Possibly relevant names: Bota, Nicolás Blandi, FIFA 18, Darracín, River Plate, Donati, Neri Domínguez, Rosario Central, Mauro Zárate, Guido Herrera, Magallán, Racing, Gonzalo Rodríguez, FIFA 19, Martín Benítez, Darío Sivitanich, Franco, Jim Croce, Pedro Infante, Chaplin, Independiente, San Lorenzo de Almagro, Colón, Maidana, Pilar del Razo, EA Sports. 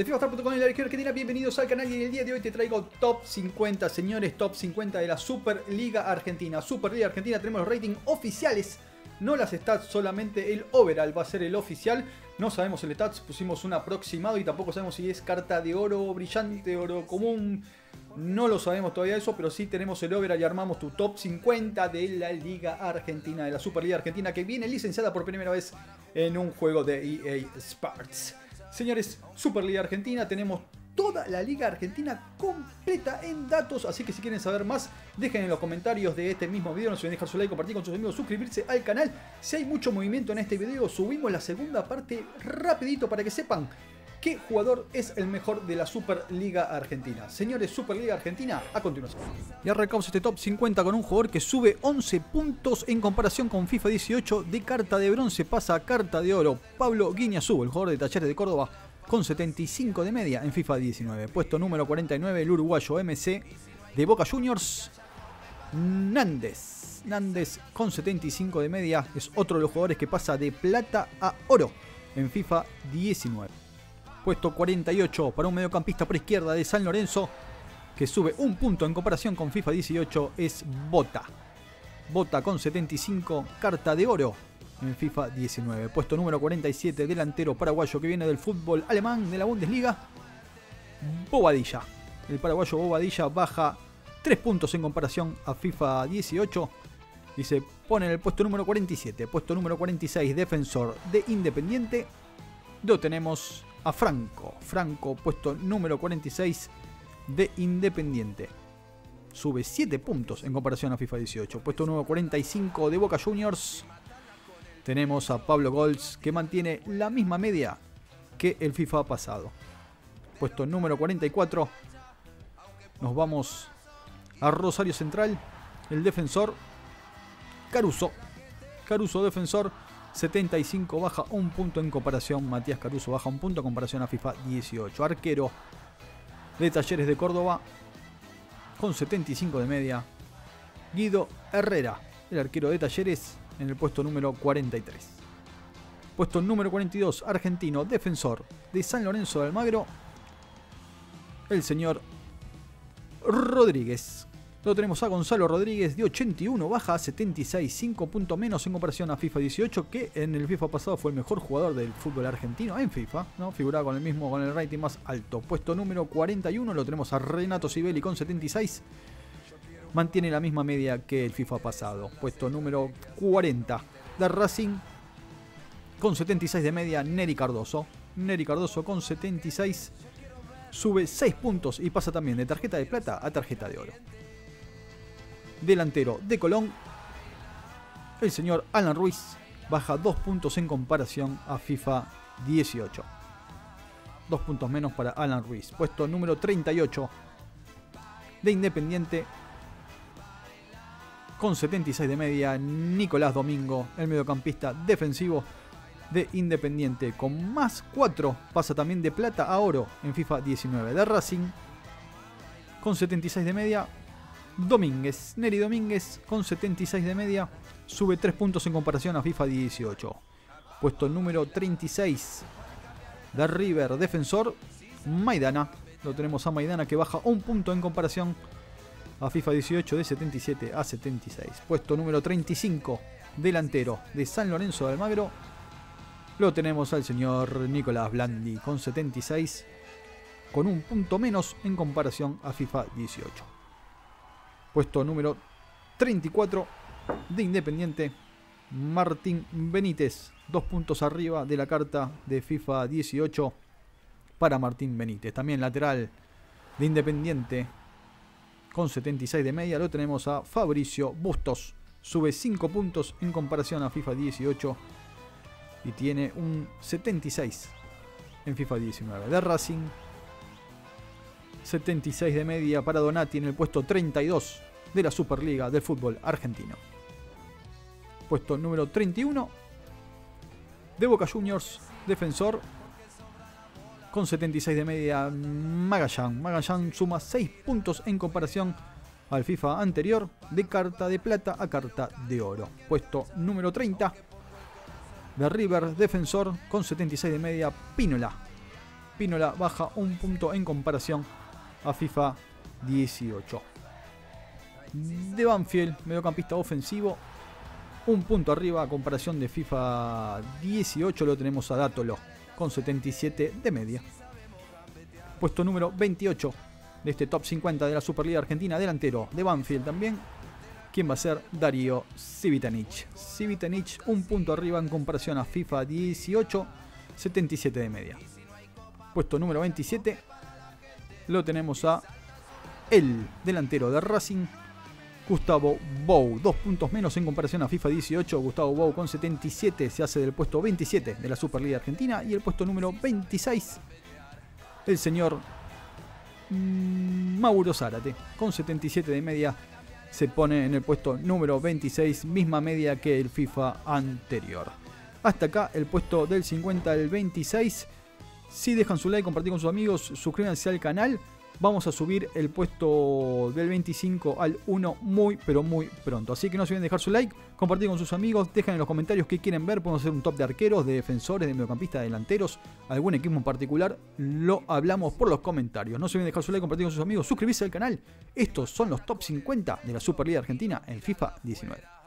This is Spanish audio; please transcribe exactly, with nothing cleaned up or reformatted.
de FIFA star punto com, el arquero Argentina. Bienvenidos al canal y en el día de hoy te traigo top cincuenta, señores, top cincuenta de la Superliga Argentina. Superliga Argentina, tenemos los ratings oficiales, no las stats, solamente el overall va a ser el oficial. No sabemos el stats, pusimos un aproximado y tampoco sabemos si es carta de oro brillante, oro común. No lo sabemos todavía eso, pero sí tenemos el overall y armamos tu top cincuenta de la Liga Argentina, de la Superliga Argentina, que viene licenciada por primera vez en un juego de E A Sports. Señores, Superliga Argentina, tenemos toda la Liga Argentina completa en datos, así que si quieren saber más, dejen en los comentarios de este mismo video, no se olviden dejar su like, compartir con sus amigos, suscribirse al canal. Si hay mucho movimiento en este video, subimos la segunda parte rapidito para que sepan qué jugador es el mejor de la Superliga Argentina. Señores, Superliga Argentina, a continuación. Y arrancamos este top cincuenta con un jugador que sube once puntos en comparación con FIFA dieciocho. De carta de bronce pasa a carta de oro. Pablo Guiñazú, el jugador de Talleres de Córdoba, con setenta y cinco de media en FIFA diecinueve. Puesto número cuarenta y nueve, el uruguayo M C de Boca Juniors, Nández. Nández con setenta y cinco de media. Es otro de los jugadores que pasa de plata a oro en FIFA diecinueve. Puesto cuarenta y ocho para un mediocampista por izquierda de San Lorenzo, que sube un punto en comparación con FIFA dieciocho, es Bota. Bota con setenta y cinco, carta de oro en FIFA diecinueve. Puesto número cuarenta y siete, delantero paraguayo que viene del fútbol alemán de la Bundesliga, Bobadilla. El paraguayo Bobadilla baja tres puntos en comparación a FIFA dieciocho y se pone en el puesto número cuarenta y siete. Puesto número cuarenta y seis, defensor de Independiente, lo tenemos a Franco. Franco, puesto número cuarenta y seis de Independiente, sube siete puntos en comparación a FIFA dieciocho. Puesto número cuarenta y cinco de Boca Juniors, tenemos a Pablo Golz, que mantiene la misma media que el FIFA pasado. Puesto número cuarenta y cuatro, nos vamos a Rosario Central. El defensor Caruso. Caruso, defensor, setenta y cinco, baja un punto en comparación. Matías Caruso baja un punto en comparación a FIFA dieciocho. Arquero de Talleres de Córdoba, con setenta y cinco de media, Guido Herrera, el arquero de Talleres, en el puesto número cuarenta y tres. Puesto número cuarenta y dos, argentino, defensor de San Lorenzo de Almagro, el señor Rodríguez. Lo tenemos a Gonzalo Rodríguez, de ochenta y uno, baja a setenta y seis, cinco puntos menos en comparación a FIFA dieciocho, que en el FIFA pasado fue el mejor jugador del fútbol argentino en FIFA, ¿no? Figuraba con el mismo, con el rating más alto. Puesto número cuarenta y uno, lo tenemos a Renato Sibeli con setenta y seis, mantiene la misma media que el FIFA pasado. Puesto número cuarenta, Darracín, con setenta y seis de media, Neri Cardoso. Neri Cardoso con setenta y seis, sube seis puntos y pasa también de tarjeta de plata a tarjeta de oro. Delantero de Colón, el señor Alan Ruiz, baja dos puntos en comparación a FIFA dieciocho. dos puntos menos para Alan Ruiz. Puesto número treinta y ocho de Independiente, con setenta y seis de media, Nicolás Domingo, el mediocampista defensivo de Independiente, con más cuatro, pasa también de plata a oro en FIFA diecinueve. De Racing, con setenta y seis de media, Domínguez, Neri Domínguez, con setenta y seis de media, sube tres puntos en comparación a FIFA dieciocho. Puesto número treinta y seis, de River, defensor, Maidana. Lo tenemos a Maidana, que baja un punto en comparación a FIFA dieciocho, de setenta y siete a setenta y seis. Puesto número treinta y cinco, delantero de San Lorenzo de Almagro, lo tenemos al señor Nicolás Blandi, con setenta y seis, con un punto menos en comparación a FIFA dieciocho. Puesto número treinta y cuatro de Independiente, Martín Benítez. Dos puntos arriba de la carta de FIFA dieciocho para Martín Benítez. También lateral de Independiente, con setenta y seis de media, lo tenemos a Fabricio Bustos. Sube cinco puntos en comparación a FIFA dieciocho y tiene un setenta y seis en FIFA diecinueve. De Racing, setenta y seis de media para Donati, en el puesto treinta y dos de la Superliga del fútbol argentino. Puesto número treinta y uno de Boca Juniors, defensor, con setenta y seis de media, Magallán. Magallán suma seis puntos en comparación al FIFA anterior, de carta de plata a carta de oro. Puesto número treinta de River, defensor, con setenta y seis de media, Pínola. Pinola baja un punto en comparación a FIFA dieciocho. De Banfield, mediocampista ofensivo, un punto arriba a comparación de FIFA dieciocho, lo tenemos a Dátolo con setenta y siete de media. Puesto número veintiocho de este top cincuenta de la Superliga Argentina, delantero de Banfield también, quien va a ser Darío Sivitanich. Sivitanich un punto arriba en comparación a FIFA dieciocho, setenta y siete de media. Puesto número veintisiete lo tenemos a el delantero de Racing, Gustavo Bou, dos puntos menos en comparación a FIFA dieciocho. Gustavo Bou con setenta y siete se hace del puesto veintisiete de la Superliga Argentina. Y el puesto número veintiséis, el señor Mauro Zárate, con setenta y siete de media se pone en el puesto número veintiséis, misma media que el FIFA anterior. Hasta acá el puesto del cincuenta al veintiséis. Si dejan su like, compartir con sus amigos, suscríbanse al canal. Vamos a subir el puesto del veinticinco al uno muy pero muy pronto. Así que no se olviden dejar su like, compartir con sus amigos, dejen en los comentarios qué quieren ver. Podemos hacer un top de arqueros, de defensores, de mediocampistas, de delanteros, algún equipo en particular. Lo hablamos por los comentarios. No se olviden dejar su like, compartir con sus amigos, suscribirse al canal. Estos son los top cincuenta de la Superliga Argentina en FIFA diecinueve.